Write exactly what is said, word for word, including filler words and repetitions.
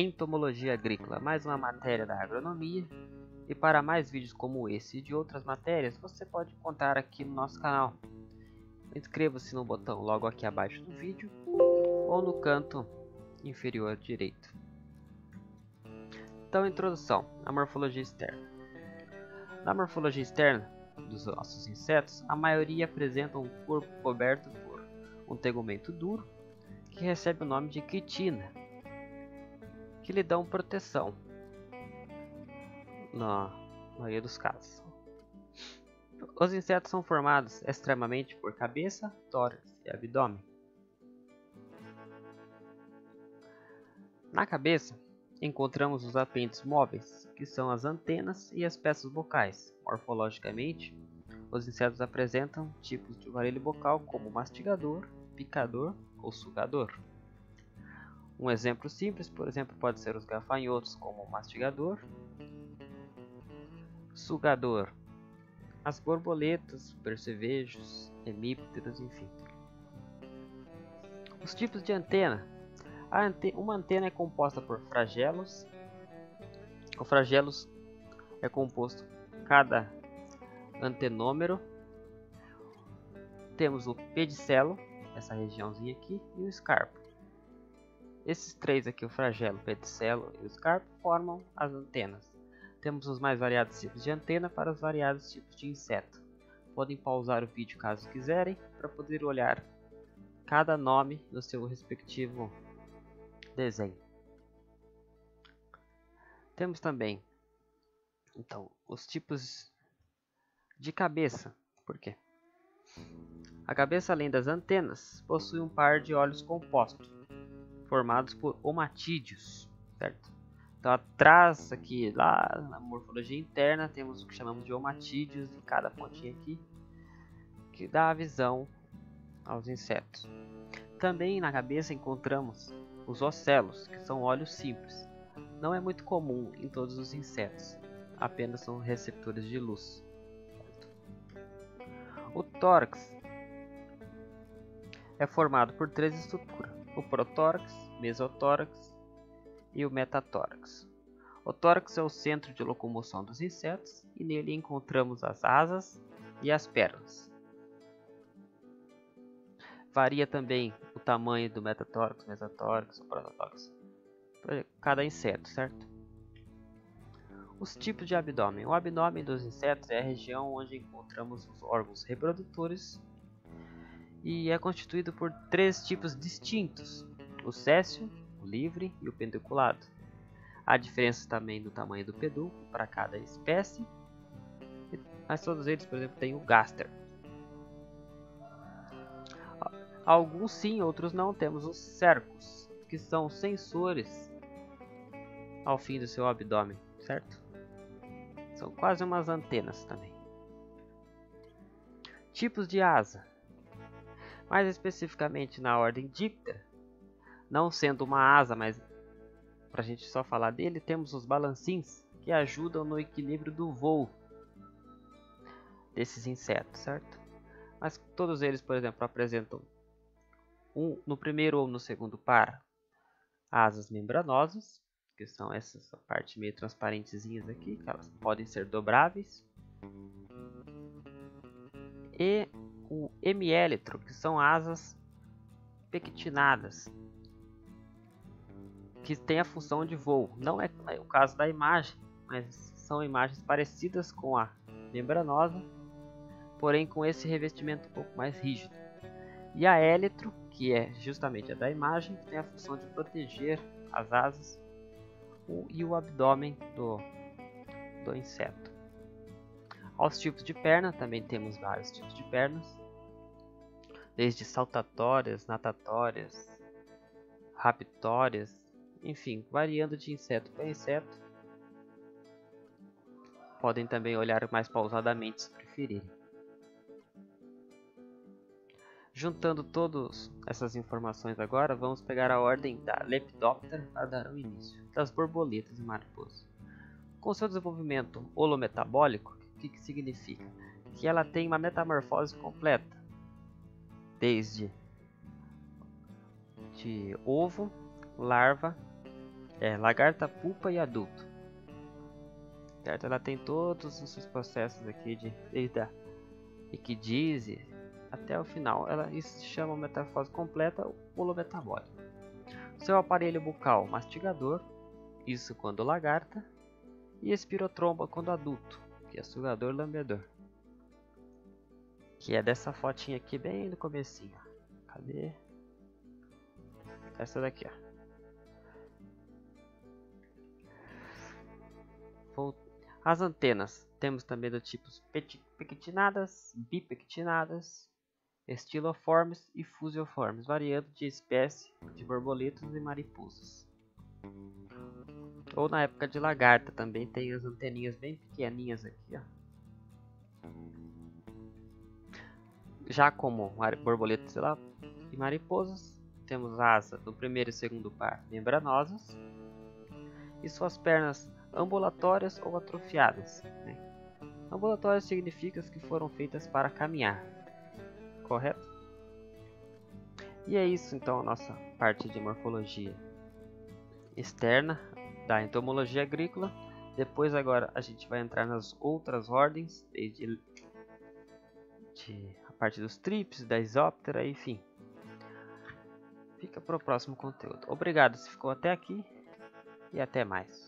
Entomologia agrícola, mais uma matéria da agronomia. E para mais vídeos como esse e de outras matérias, você pode contar aqui no nosso canal. Inscreva-se no botão logo aqui abaixo do vídeo ou no canto inferior direito. Então, introdução à morfologia externa. Na morfologia externa dos nossos insetos, a maioria apresenta um corpo coberto por um tegumento duro, que recebe o nome de quitina, que lhe dão proteção na maioria dos casos. Os insetos são formados extremamente por cabeça, tórax e abdômen. Na cabeça encontramos os apêndices móveis, que são as antenas e as peças bucais. Morfologicamente, os insetos apresentam tipos de aparelho bucal como mastigador, picador ou sugador. Um exemplo simples, por exemplo, pode ser os gafanhotos como mastigador, sugador, as borboletas, percevejos, hemípteros, enfim. Os tipos de antena. A ante... Uma antena é composta por fragelos. O fragelos é composto por cada antenômero. Temos o pedicelo, essa regiãozinha aqui, e o escarpo. Esses três aqui, o flagelo, o pedicelo e o escarpo, formam as antenas. Temos os mais variados tipos de antena para os variados tipos de inseto. Podem pausar o vídeo caso quiserem, para poder olhar cada nome no seu respectivo desenho. Temos também, então, os tipos de cabeça. Por quê? A cabeça, além das antenas, possui um par de olhos compostos, formados por omatídeos, certo? Então, atrás aqui, lá na morfologia interna, temos o que chamamos de omatídeos em cada pontinha aqui, que dá a visão aos insetos. Também na cabeça encontramos os ocelos, que são olhos simples. Não é muito comum em todos os insetos, apenas são receptores de luz. O tórax é formado por três estruturas: o protórax, mesotórax e o metatórax. O tórax é o centro de locomoção dos insetos e nele encontramos as asas e as pernas. Varia também o tamanho do metatórax, mesotórax, protórax para cada inseto, certo? Os tipos de abdômen. O abdômen dos insetos é a região onde encontramos os órgãos reprodutores e é constituído por três tipos distintos: o céssio, o livre e o pedunculado. Há diferenças também do tamanho do pedúnculo para cada espécie, mas todos eles, por exemplo, têm o gáster. Alguns sim, outros não. Temos os cercos, que são sensores ao fim do seu abdômen, certo? São quase umas antenas também. Tipos de asa. Mais especificamente na ordem Díptera, não sendo uma asa, mas para a gente só falar dele, temos os balancins, que ajudam no equilíbrio do voo desses insetos, certo? Mas todos eles, por exemplo, apresentam um, no primeiro ou no segundo par, asas membranosas, que são essas partes meio transparentezinhas aqui, que elas podem ser dobráveis, e o emieletro, que são asas pectinadas, que tem a função de voo. Não é o caso da imagem, mas são imagens parecidas com a membranosa, porém com esse revestimento um pouco mais rígido. E a életro, que é justamente a da imagem, que tem a função de proteger as asas e o abdômen do, do inseto. Aos tipos de perna, também temos vários tipos de pernas, desde saltatórias, natatórias, raptórias, enfim, variando de inseto para inseto. Podem também olhar mais pausadamente se preferirem. Juntando todas essas informações agora, vamos pegar a ordem da Lepidóptera para dar o início, das borboletas e mariposas. Com seu desenvolvimento holometabólico, o que, que significa? Que ela tem uma metamorfose completa, desde de ovo, larva É, lagarta, pupa e adulto. Certo? Ela tem todos esses processos aqui de desde a equidise até o final. Ela isso se chama metamorfose completa ou holometabólico. Seu aparelho bucal mastigador, isso quando lagarta, e espirotromba quando adulto, que é sugador lambedor. Que é dessa fotinha aqui bem no comecinho. Cadê? Essa daqui, ó. As antenas, temos também dos tipos pectinadas, bipectinadas, estiloformes e fusiformes, variando de espécie de borboletas e mariposas. Ou na época de lagarta também tem as anteninhas bem pequenininhas aqui, ó. Já como borboletas e mariposas, temos a asa do primeiro e segundo par membranosas e suas pernas ambulatórias ou atrofiadas, né? Ambulatórias significa que foram feitas para caminhar, correto? E é isso então a nossa parte de morfologia externa da entomologia agrícola. Depois agora a gente vai entrar nas outras ordens, desde de a parte dos trípedes, da Díptera, enfim. Fica para o próximo conteúdo. Obrigado se ficou até aqui e até mais.